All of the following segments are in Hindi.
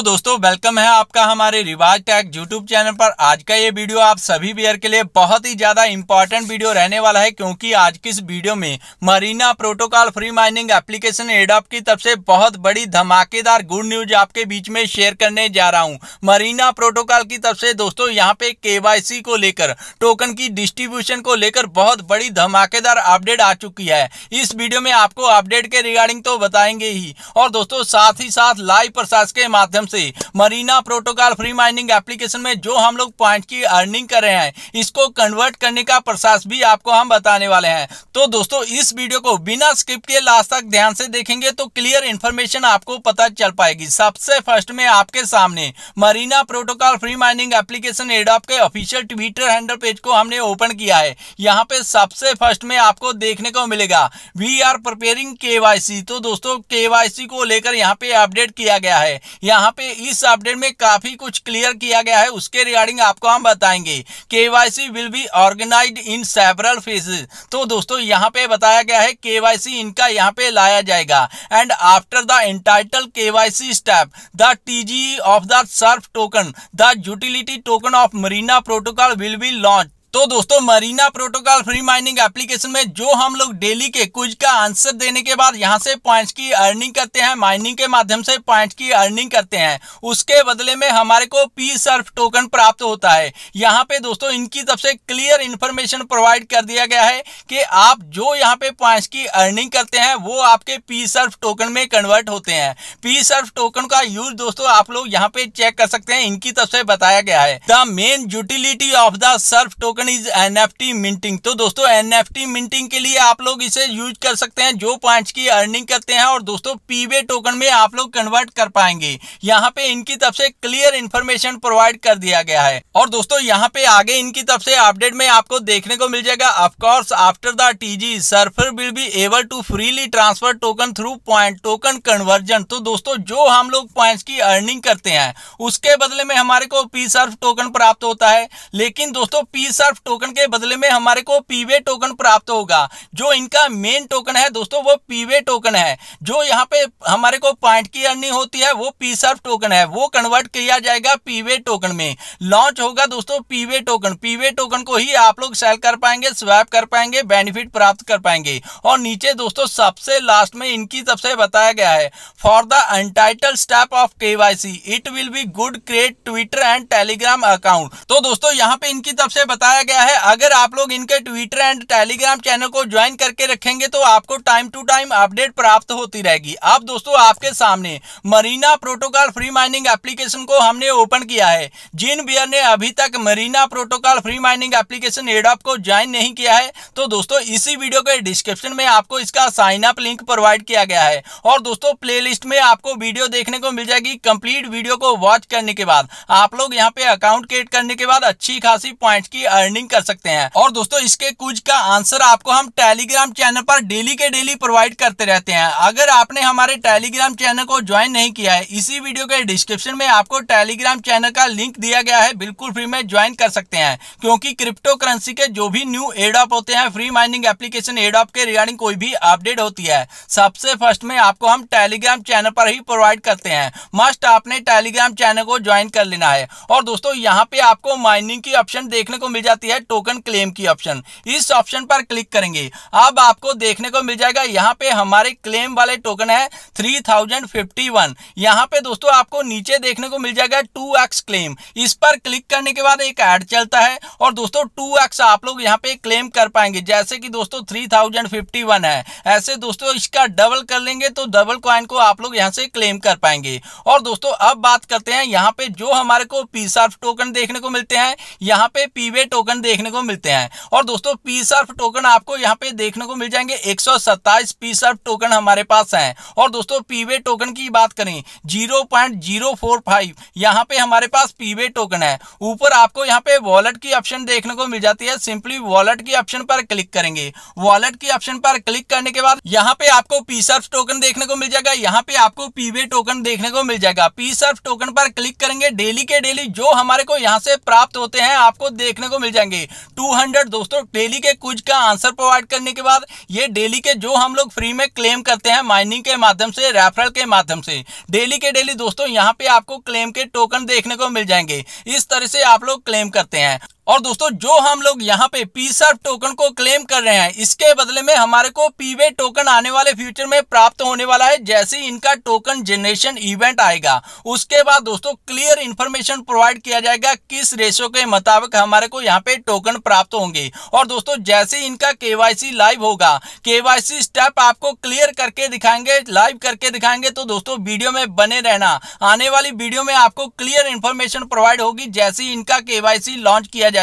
तो दोस्तों वेलकम है आपका हमारे रिवाज टेक यूट्यूब चैनल पर। आज का ये वीडियो आप सभी व्यूअर के लिए बहुत ही ज्यादा इंपॉर्टेंट वीडियो रहने वाला है, क्योंकि आज की इस वीडियो में Marina protocol free mining application एडॉप की तरफ से बहुत बड़ी धमाकेदार गुड न्यूज आपके बीच में शेयर करने जा रहा हूँ। मरीना प्रोटोकॉल की तरफ से दोस्तों यहाँ पे KYC को लेकर, टोकन की डिस्ट्रीब्यूशन को लेकर बहुत बड़ी धमाकेदार अपडेट आ चुकी है। इस वीडियो में आपको अपडेट के रिगार्डिंग तो बताएंगे ही, और दोस्तों साथ ही साथ लाइव प्रसाद के माध्यम से Marina protocol free mining application में जो हम लोग पॉइंट की अर्निंग कर रहे हैं, इसको कन्वर्ट करने का प्रोसेस भी आपको हम बताने वाले हैं। तो दोस्तों इस वीडियो को बिना स्किप किए लास्ट तक ध्यान से देखेंगे तो क्लियर इंफॉर्मेशन आपको पता चल पाएगी। सबसे फर्स्ट में आपके सामने Marina protocol free mining application एडॉप के ऑफिशियल ट्विटर हैंडल पेज को हमने ओपन किया है। यहाँ पे सबसे फर्स्ट में आपको देखने को मिलेगा वी आर प्रिपेयरिंग KYC। तो दोस्तों KYC को लेकर यहाँ पे अपडेट किया गया है। यहाँ पे इस अपडेट में काफी कुछ क्लियर किया गया है, उसके रिगार्डिंग आपको हम बताएंगे। KYC will be organised in several phases. तो दोस्तों यहाँ पे बताया गया है KYC इनका यहाँ पे लाया जाएगा। And after the entitle KYC step the TGE of the surf token the utility token of Marina protocol will be launch. तो दोस्तों Marina protocol free mining application में जो हम लोग डेली के कुछ का आंसर देने के बाद यहां से पॉइंट्स की अर्निंग करते हैं, माइनिंग के माध्यम से पॉइंट्स की अर्निंग करते हैं, उसके बदले में हमारे को P-Surf टोकन प्राप्त होता है। यहां पे दोस्तों इनकी तरफ से क्लियर इंफॉर्मेशन प्रोवाइड कर दिया गया है कि आप जो यहाँ पे पॉइंट्स की अर्निंग करते हैं वो आपके P-Surf टोकन में कन्वर्ट होते हैं। P-Surf टोकन का यूज दोस्तों आप लोग यहाँ पे चेक कर सकते हैं, इनकी तरफ से बताया गया है the main utility of the surf token is NFT minting. तो दोस्तों NFT मिंटिंग के लिए आप लोग इसे यूज कर सकते हैं जो पॉइंट्स की अर्निंग करते हैं, और दोस्तों PV टोकन में आप लोग कन्वर्ट कर पाएंगे। यहाँ पे इनकी तरफ से क्लियर इंफॉर्मेशन प्रोवाइड कर दिया गया है। और दोस्तों यहाँ पे आगे इनकी तरफ से अपडेट में आपको देखने को मिल जाएगा of course after the TGE surfer will be able to freely transfer token through point token conversion. तो दोस्तों जो हम लोग पॉइंट्स की अर्निंग करते हैं उसके बदले में हमारे को P-Surf टोकन प्राप्त होता है, लेकिन दोस्तों P-Surf टोकन के बदले में हमारे को PV टोकन प्राप्त होगा। जो इनका मेन टोकन है दोस्तों वो PV टोकन है। जो यहाँ पे हमारे को पॉइंट की अर्निंग होती है वो P-Surf टोकन है, वो कन्वर्ट किया जाएगा PV टोकन में, लॉन्च होगा दोस्तों PV टोकन। PV टोकन को ही आप लोग सेल कर पाएंगे, स्वैप कर पाएंगे, बेनिफिट प्राप्त कर पाएंगे। और नीचे दोस्तों सबसे लास्ट में इनकी तरफ से बताया गया है for the untitled step of KYC it will be good create Twitter and Telegram account. तो दोस्तों यहाँ पे इनकी तरफ से बताया गया है अगर आप लोग इनके ट्विटर एंड टेलीग्राम चैनल को ज्वाइन करके रखेंगे तो आपको टाइम टू टाइम अपडेट प्राप्त होती रहेगी। अब दोस्तों आपके सामने Marina protocol free mining application को हमने ओपन किया है। जिन व्यूअर ने अभी तक Marina protocol free mining application एडॉप को ज्वाइन नहीं किया है तो दोस्तों इसी वीडियो के डिस्क्रिप्शन में आपको इसका साइन अप लिंक प्रोवाइड किया गया है, और दोस्तों प्लेलिस्ट में आपको वीडियो देखने को मिल जाएगी। कंप्लीट वीडियो को वॉच करने के बाद आप लोग यहाँ पे अकाउंट क्रिएट करने के बाद अच्छी खासी पॉइंट्स की अर्निंग कर सकते हैं। और दोस्तों इसके कुछ का आंसर आपको हम टेलीग्राम चैनल पर डेली के डेली प्रोवाइड करते रहते हैं। अगर आपने हमारे टेलीग्राम चैनल को ज्वाइन नहीं किया है, इसी वीडियो के डिस्क्रिप्शन में आपको टेलीग्राम चैनल का लिंक दिया गया है, बिल्कुल फ्री में ज्वाइन कर सकते हैं। क्योंकि क्रिप्टो करेंसी के जो भी न्यू एडॉप होते हैं, फ्री माइनिंग एप्लीकेशन एडॉप के रिगार्डिंग कोई भी अपडेट होती है, सबसे फर्स्ट में आपको हम टेलीग्राम चैनल पर ही प्रोवाइड करते हैं। मस्ट आपने टेलीग्राम चैनल को ज्वाइन कर लेना है। और दोस्तों यहाँ पे आपको माइनिंग की ऑप्शन देखने को मिल जाती है, टोकन क्लेम की ऑप्शन। इस ऑप्शन पर क्लिक करेंगे, अब आपको देखने को मिल जाएगा यहाँ पे हमारे क्लेम वाले टोकन है 3051। यहाँ पे दोस्तों आपको नीचे देखने को मिल जाएगा 2x क्लेम। इस पर क्लिक करने के बाद एक ऐड चलता है और दोस्तों 2x आप लोग यहाँ पे क्लेम कर पाएंगे। जैसे कि दोस्तों 3051 है, ऐसे दोस्तों इसका डबल कर लेंगे तो डबल कॉइन को आप लोग यहाँ से क्लेम कर पाएंगे। और दोस्तों अब बात करते हैं यहाँ पे जो हमारे को P-Surf टोकन देखने को मिलते हैं, यहाँ पे PV टोकन देखने को मिलते हैं। और दोस्तों P-Surf टोकन आपको यहाँ पे देखने को मिल जाएंगे 127 P-Surf टोकन हमारे पास हैं। और दोस्तों PV टोकन की बात करें 0.045 यहाँ पे हमारे पास PV टोकन है। ऊपर आपको यहाँ पे वॉलेट की ऑप्शन देखने को मिल जाती है, सिंपली वॉलेट की ऑप्शन पर क्लिक करेंगे। वॉलेट की ऑप्शन पर क्लिक करने के बाद यहाँ पे आपको P-Surf टोकन देखने को मिल जाएगा, यहाँ पे आपको PV टोकन देखने को मिल जाएगा। P-Surf टोकन पर क्लिक करेंगे, डेली के डेली जो हमारे को यहाँ से प्राप्त होते हैं आपको देखने को मिल जाएगा। जाएंगे 200 दोस्तों। डेली के कुछ का आंसर प्रोवाइड करने के बाद ये डेली के जो हम लोग फ्री में क्लेम करते हैं माइनिंग के माध्यम से, रेफरल के माध्यम से, डेली के डेली दोस्तों यहाँ पे आपको क्लेम के टोकन देखने को मिल जाएंगे। इस तरह से आप लोग क्लेम करते हैं। और दोस्तों जो हम लोग यहाँ पे P-Surf टोकन को क्लेम कर रहे हैं इसके बदले में हमारे को PVE टोकन आने वाले फ्यूचर में प्राप्त होने वाला है। जैसे इनका टोकन जनरेशन इवेंट आएगा उसके बाद दोस्तों क्लियर इंफॉर्मेशन प्रोवाइड किया जाएगा किस रेशो के मुताबिक हमारे को यहाँ पे टोकन प्राप्त होंगे। और दोस्तों जैसे इनका KYC लाइव होगा, KYC स्टेप आपको क्लियर करके दिखाएंगे, लाइव करके दिखाएंगे। तो दोस्तों वीडियो में बने रहना, आने वाली वीडियो में आपको क्लियर इंफॉर्मेशन प्रोवाइड होगी जैसे इनका KYC लॉन्च किया जाएगा।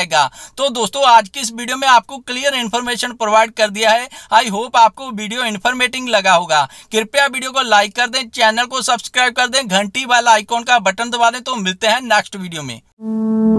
तो दोस्तों आज की इस वीडियो में आपको क्लियर इंफॉर्मेशन प्रोवाइड कर दिया है। आई होप आपको वीडियो इंफॉर्मेटिंग लगा होगा। कृपया वीडियो को लाइक कर दें, चैनल को सब्सक्राइब कर दें, घंटी वाला आइकॉन का बटन दबा दें। तो मिलते हैं नेक्स्ट वीडियो में।